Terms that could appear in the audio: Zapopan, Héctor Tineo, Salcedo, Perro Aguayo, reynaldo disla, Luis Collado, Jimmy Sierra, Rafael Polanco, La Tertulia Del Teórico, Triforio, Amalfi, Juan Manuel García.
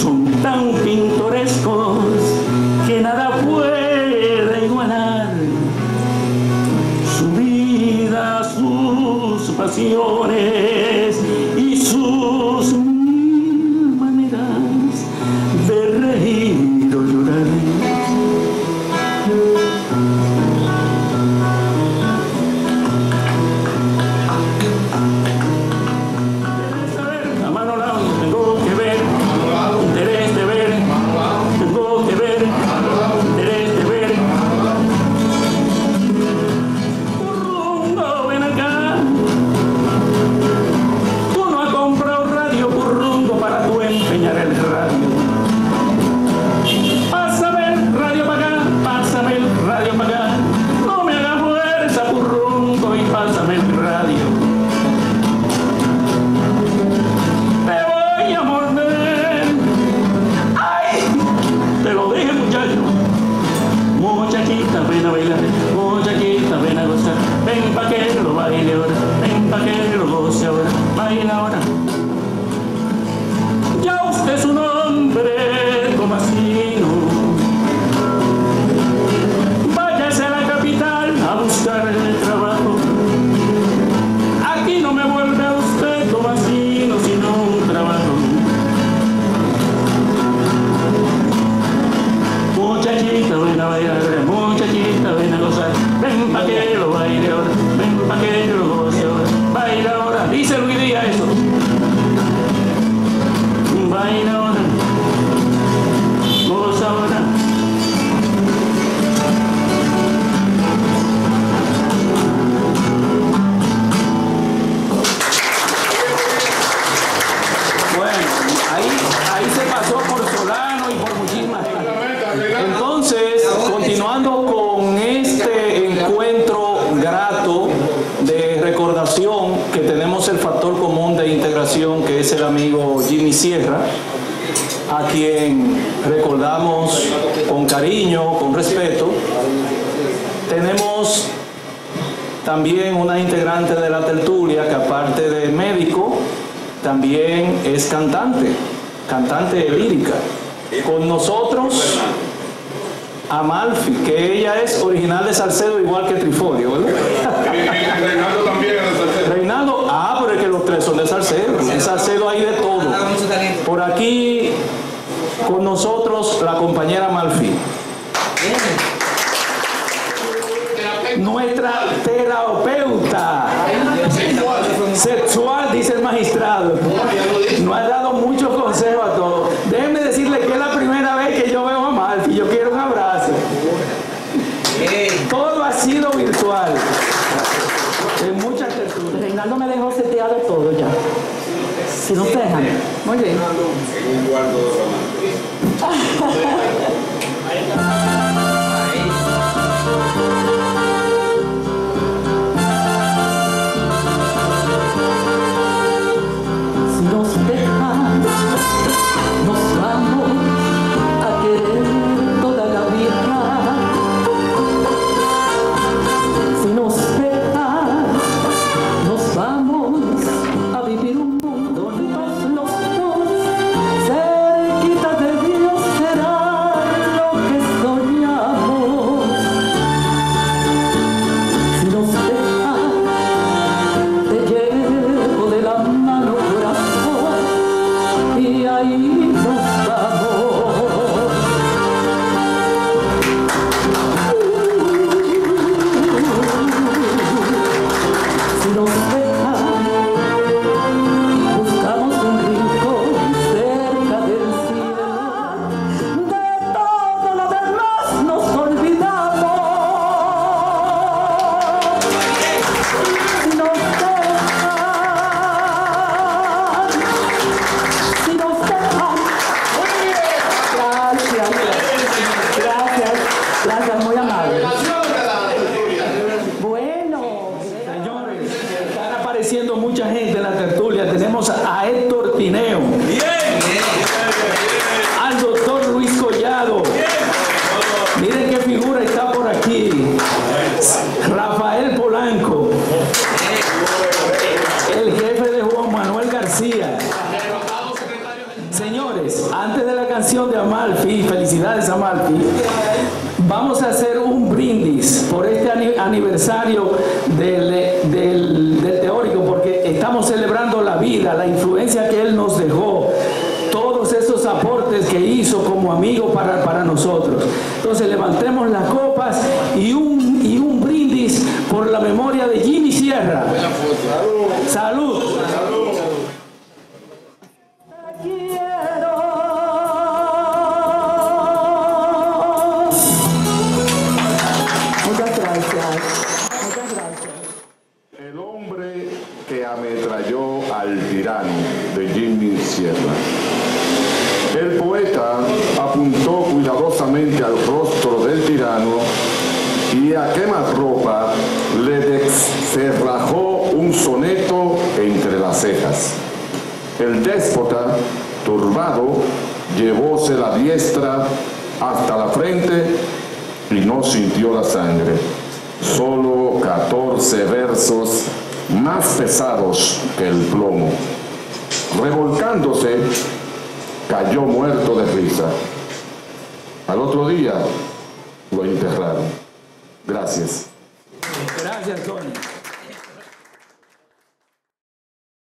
Son tan pintorescos que nada puede igualar su vida, sus pasiones y sus mil maneras de reír o llorar. Jimmy Sierra, a quien recordamos con cariño, con respeto. Tenemos también una integrante de la tertulia que, aparte de médico, también es cantante lírica. Con nosotros Amalfi, que ella es original de Salcedo, igual que Triforio, ¿verdad? Reinaldo también es de Salcedo. Reinaldo, pero es que los tres son de Salcedo. En Salcedo hay de todo. Por aquí con nosotros la compañera Amalfi. Nuestra terapeuta sexual, dice el magistrado. Nos ha dado muchos consejos a todos. Déjenme decirle que es la primera vez que yo veo a Amalfi. Yo quiero un abrazo. Todo ha sido virtual. En muchas texturas. Reinaldo me dejó seteado todo ya. Si no te dejan. Muy bien. Un guardo de romántico. Siendo mucha gente en la tertulia, tenemos a Héctor Tineo, al doctor Luis Collado, miren qué figura está por aquí, Rafael Polanco, el jefe de Juan Manuel García, Señores, antes de la canción de Amalfi, felicidades Amalfi, vamos a hacer un brindis por este aniversario del teórico, porque estamos celebrando la vida, la influencia que él nos dejó, todos esos aportes que hizo como amigo para nosotros. Entonces levantemos las copas y un brindis por la memoria de Jimmy Sierra. Salud. El poeta apuntó cuidadosamente al rostro del tirano y a quemarropa le descerrajó un soneto entre las cejas. El déspota, turbado, llevóse la diestra hasta la frente y no sintió la sangre. Solo 14 versos más pesados que el plomo. Revolcándose, cayó muerto de risa. Al otro día, lo enterraron. Gracias. Gracias, Tony.